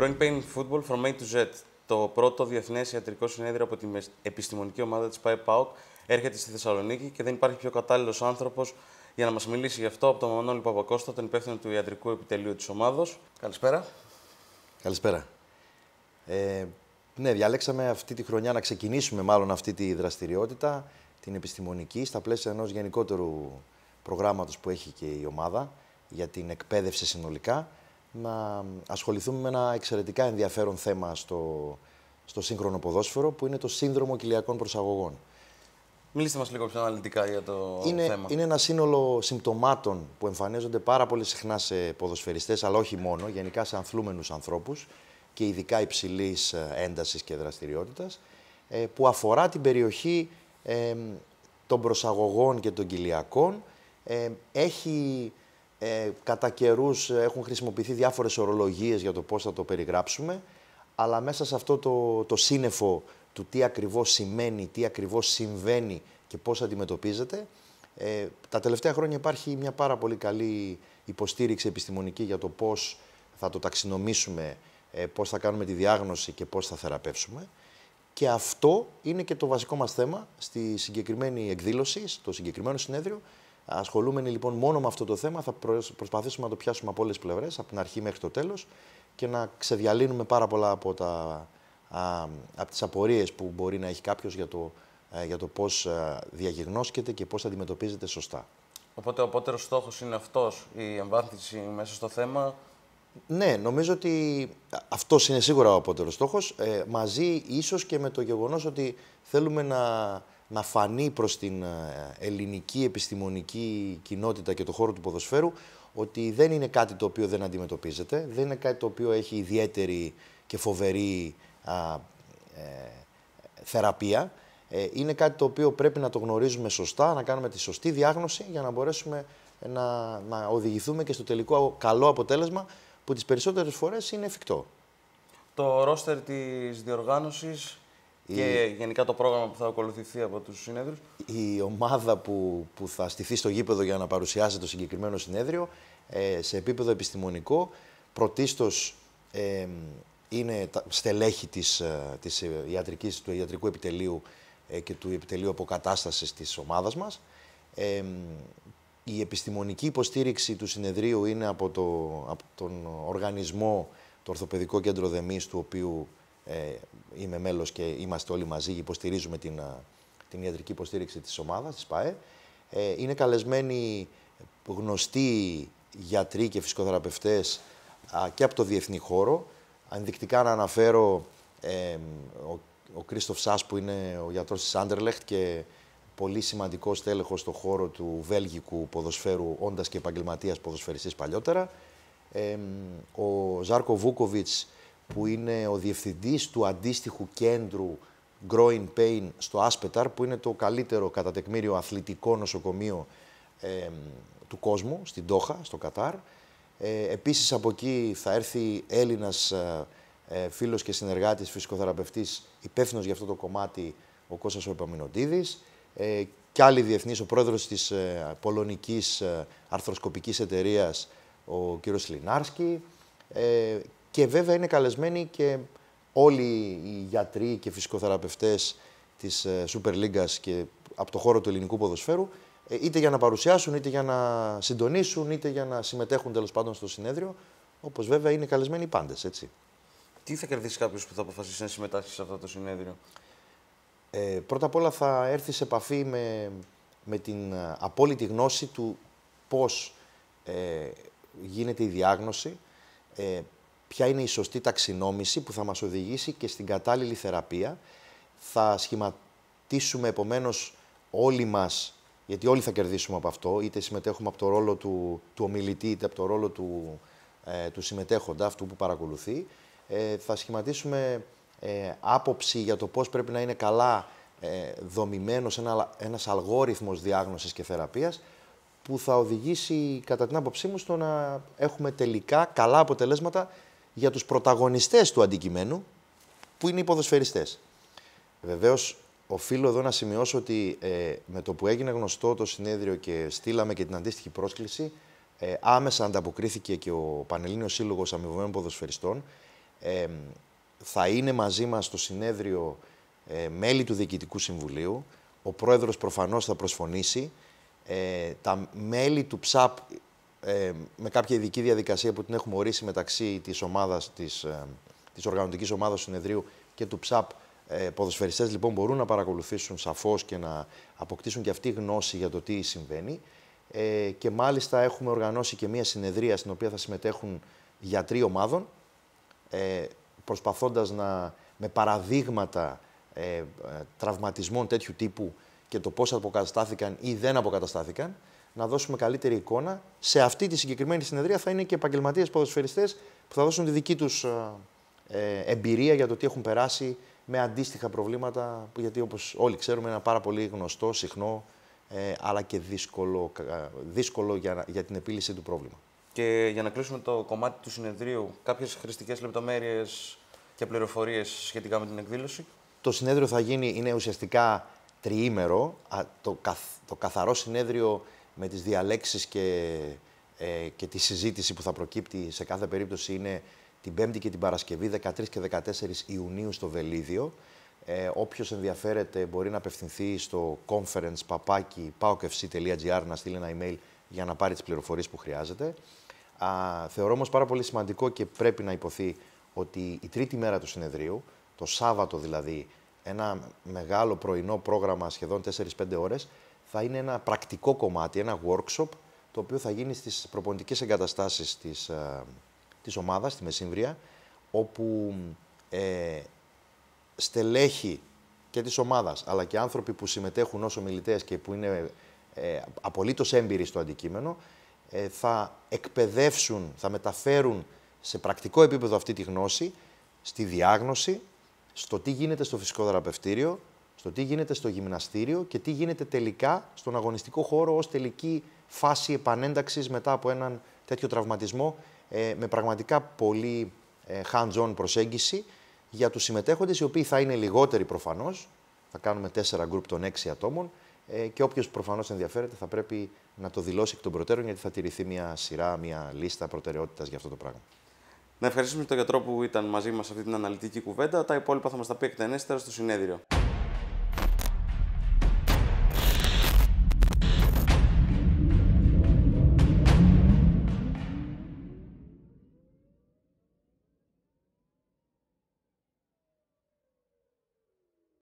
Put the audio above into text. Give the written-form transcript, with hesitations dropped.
Growing Pain Football from A to Z. Το πρώτο διεθνές ιατρικό συνέδριο από την επιστημονική ομάδα της ΠΑΕΠΑΟΚ έρχεται στη Θεσσαλονίκη και δεν υπάρχει πιο κατάλληλος άνθρωπος για να μας μιλήσει γι' αυτό από τον Μανώλη Παπακόστα, τον υπεύθυνο του ιατρικού επιτελείου της ομάδος. Καλησπέρα. Καλησπέρα. Ναι, διαλέξαμε αυτή τη χρονιά να ξεκινήσουμε μάλλον αυτή τη δραστηριότητα, την επιστημονική, στα πλαίσια ενός γενικότερου προγράμματος που έχει και η ομάδα για την εκπαίδευση συνολικά, να ασχοληθούμε με ένα εξαιρετικά ενδιαφέρον θέμα στο σύγχρονο ποδόσφαιρο, που είναι το σύνδρομο κοιλιακών προσαγωγών. Μιλήστε μας λίγο πιο αναλυτικά για το θέμα. Είναι ένα σύνολο συμπτωμάτων που εμφανίζονται πάρα πολύ συχνά σε ποδοσφαιριστές, αλλά όχι μόνο, γενικά σε ανθλούμενους ανθρώπους και ειδικά υψηλής έντασης και δραστηριότητας, που αφορά την περιοχή των προσαγωγών και των κοιλιακών. Κατά καιρούς έχουν χρησιμοποιηθεί διάφορες ορολογίες για το πώς θα το περιγράψουμε, αλλά μέσα σε αυτό το σύννεφο του τι ακριβώς σημαίνει, τι ακριβώς συμβαίνει και πώς αντιμετωπίζεται, τα τελευταία χρόνια υπάρχει μια πάρα πολύ καλή υποστήριξη επιστημονική για το πώς θα το ταξινομήσουμε, πώς θα κάνουμε τη διάγνωση και πώς θα θεραπεύσουμε. Και αυτό είναι και το βασικό μας θέμα στη συγκεκριμένη εκδήλωση, στο συγκεκριμένο συνέδριο. Ασχολούμενοι λοιπόν μόνο με αυτό το θέμα, θα προσπαθήσουμε να το πιάσουμε από όλες τις πλευρές, από την αρχή μέχρι το τέλος, και να ξεδιαλύνουμε πάρα πολλά από τις απορίες που μπορεί να έχει κάποιος για το πώς διαγνώσκεται και πώς αντιμετωπίζεται σωστά. Οπότε ο απότερος στόχος είναι αυτός, η εμβάθυνση μέσα στο θέμα. Ναι, νομίζω ότι αυτός είναι σίγουρα ο απότερος στόχος, μαζί ίσως και με το γεγονός ότι θέλουμε να φανεί προς την ελληνική επιστημονική κοινότητα και το χώρο του ποδοσφαίρου ότι δεν είναι κάτι το οποίο δεν αντιμετωπίζεται, δεν είναι κάτι το οποίο έχει ιδιαίτερη και φοβερή θεραπεία. Είναι κάτι το οποίο πρέπει να το γνωρίζουμε σωστά, να κάνουμε τη σωστή διάγνωση για να μπορέσουμε να οδηγηθούμε και στο τελικό καλό αποτέλεσμα που τις περισσότερες φορές είναι εφικτό. Το ρόστερ της διοργάνωσης και γενικά το πρόγραμμα που θα ακολουθηθεί από τους συνέδριους. Η ομάδα που θα στηθεί στο γήπεδο για να παρουσιάσει το συγκεκριμένο συνέδριο, σε επίπεδο επιστημονικό, πρωτίστως είναι τα στελέχη της ιατρικής, του ιατρικού επιτελείου και του επιτελείου αποκατάστασης της ομάδας μας. Η επιστημονική υποστήριξη του συνεδρίου είναι από τον οργανισμό, το Ορθοπαιδικό Κέντρο Δεμής, του οποίου είμαι μέλος και είμαστε όλοι μαζί, υποστηρίζουμε την ιατρική υποστήριξη της ομάδας, της ΠΑΕ. Είναι καλεσμένοι γνωστοί γιατροί και φυσικοθεραπευτές και από το διεθνή χώρο. Ανδεικτικά να αναφέρω ο Κρίστοφ Σάς, που είναι ο γιατρός της Άντερλεχτ και πολύ σημαντικός τέλεχος στον χώρο του βέλγικου ποδοσφαίρου, όντας και επαγγελματίας ποδοσφαιριστής παλιότερα. Ο Ζάρκο Βούκοβιτ, που είναι ο διευθυντής του αντίστοιχου κέντρου Growing Pain στο Aspetar, που είναι το καλύτερο κατά τεκμήριο αθλητικό νοσοκομείο του κόσμου, στην Ντόχα, στο Κατάρ. Επίσης από εκεί θα έρθει Έλληνας φίλος και συνεργάτης, φυσικοθεραπευτής, υπεύθυνος για αυτό το κομμάτι, ο Κώστας Επαμεινοντίδης, και άλλοι διεθνείς, ο πρόεδρος της πολωνικής αρθροσκοπικής εταιρείας, ο κύριος Λινάρσκι. Και βέβαια είναι καλεσμένοι και όλοι οι γιατροί και φυσικοθεραπευτές της Superliga και από το χώρο του ελληνικού ποδοσφαίρου, είτε για να παρουσιάσουν, είτε για να συντονίσουν, είτε για να συμμετέχουν τέλος πάντων στο συνέδριο, όπως βέβαια είναι καλεσμένοι οι πάντες, έτσι. Τι θα κερδίσει κάποιος που θα αποφασίσει να συμμετάσχει σε αυτό το συνέδριο? Πρώτα απ' όλα θα έρθει σε επαφή με την απόλυτη γνώση του πώς γίνεται η διάγνωση, ποια είναι η σωστή ταξινόμηση που θα μας οδηγήσει και στην κατάλληλη θεραπεία. Θα σχηματίσουμε επομένως όλοι μας, γιατί όλοι θα κερδίσουμε από αυτό, είτε συμμετέχουμε από το ρόλο του ομιλητή, είτε από το ρόλο του συμμετέχοντα, αυτού που παρακολουθεί. Θα σχηματίσουμε άποψη για το πώς πρέπει να είναι καλά δομημένος ένας αλγόριθμος διάγνωσης και θεραπείας, που θα οδηγήσει, κατά την άποψή μου, στο να έχουμε τελικά καλά αποτελέσματα για τους πρωταγωνιστές του αντικειμένου, που είναι οι ποδοσφαιριστές. Βεβαίως, οφείλω εδώ να σημειώσω ότι με το που έγινε γνωστό το συνέδριο και στείλαμε και την αντίστοιχη πρόσκληση, άμεσα ανταποκρίθηκε και ο Πανελλήνιος Σύλλογος Αμοιβωμένων Ποδοσφαιριστών, Θα είναι μαζί μας στο συνέδριο μέλη του Διοικητικού Συμβουλίου. Ο πρόεδρος προφανώς θα προσφωνήσει. Τα μέλη του ΨΑΠ, με κάποια ειδική διαδικασία που την έχουμε ορίσει μεταξύ της οργανωτικής ομάδας του συνεδρίου και του ΨΑΠ, ποδοσφαιριστές λοιπόν μπορούν να παρακολουθήσουν σαφώς και να αποκτήσουν και αυτή γνώση για το τι συμβαίνει. Και μάλιστα έχουμε οργανώσει και μία συνεδρία στην οποία θα συμμετέχουν γιατροί ομάδων, προσπαθώντας να, με παραδείγματα τραυματισμών τέτοιου τύπου και το πώς αποκαταστάθηκαν ή δεν αποκαταστάθηκαν, να δώσουμε καλύτερη εικόνα. Σε αυτή τη συγκεκριμένη συνεδρία θα είναι και επαγγελματίες ποδοσφαιριστές που θα δώσουν τη δική τους εμπειρία για το τι έχουν περάσει με αντίστοιχα προβλήματα, που, γιατί όπως όλοι ξέρουμε είναι ένα πάρα πολύ γνωστό, συχνό, αλλά και δύσκολο για την επίλυση του πρόβλημα. Και για να κλείσουμε το κομμάτι του συνεδρίου, κάποιες χρηστικές λεπτομέρειες και πληροφορίες σχετικά με την εκδήλωση. Το συνέδριο θα γίνει, είναι ουσιαστικά τριήμερο. Το καθαρό συνέδριο με τις διαλέξεις και τη συζήτηση που θα προκύπτει σε κάθε περίπτωση είναι την 5η και την Παρασκευή, 13 και 14 Ιουνίου στο Βελίδιο. Όποιος ενδιαφέρεται μπορεί να απευθυνθεί στο conference@paokfc.gr, να στείλει ένα email για να πάρει τις πληροφορίες που χρειάζεται. Θεωρώ όμως πάρα πολύ σημαντικό και πρέπει να υποθεί ότι η τρίτη μέρα του συνεδρίου, το Σάββατο δηλαδή, ένα μεγάλο πρωινό πρόγραμμα σχεδόν 4-5 ώρες, θα είναι ένα πρακτικό κομμάτι, ένα workshop, το οποίο θα γίνει στις προπονητικές εγκαταστάσεις της ομάδας, στη Μεσύμβρια, όπου στελέχη και της ομάδας, αλλά και άνθρωποι που συμμετέχουν ως ομιλητές και που είναι απολύτως έμπειροι στο αντικείμενο, θα εκπαιδεύσουν, θα μεταφέρουν σε πρακτικό επίπεδο αυτή τη γνώση, στη διάγνωση, στο τι γίνεται στο φυσικοθεραπευτήριο, στο τι γίνεται στο γυμναστήριο και τι γίνεται τελικά στον αγωνιστικό χώρο ως τελική φάση επανένταξης μετά από έναν τέτοιο τραυματισμό, με πραγματικά πολύ hands-on προσέγγιση για τους συμμετέχοντες, οι οποίοι θα είναι λιγότεροι προφανώς, θα κάνουμε 4 γκρουπ των 6 ατόμων, και όποιος προφανώς ενδιαφέρεται θα πρέπει να το δηλώσει εκ των προτέρων, γιατί θα τηρηθεί μια σειρά, μια λίστα προτεραιότητας για αυτό το πράγμα. Να ευχαριστήσουμε τον γιατρό που ήταν μαζί μας σε αυτή την αναλυτική κουβέντα. Τα υπόλοιπα θα μας τα πει εκτενέστερα στο συνέδριο.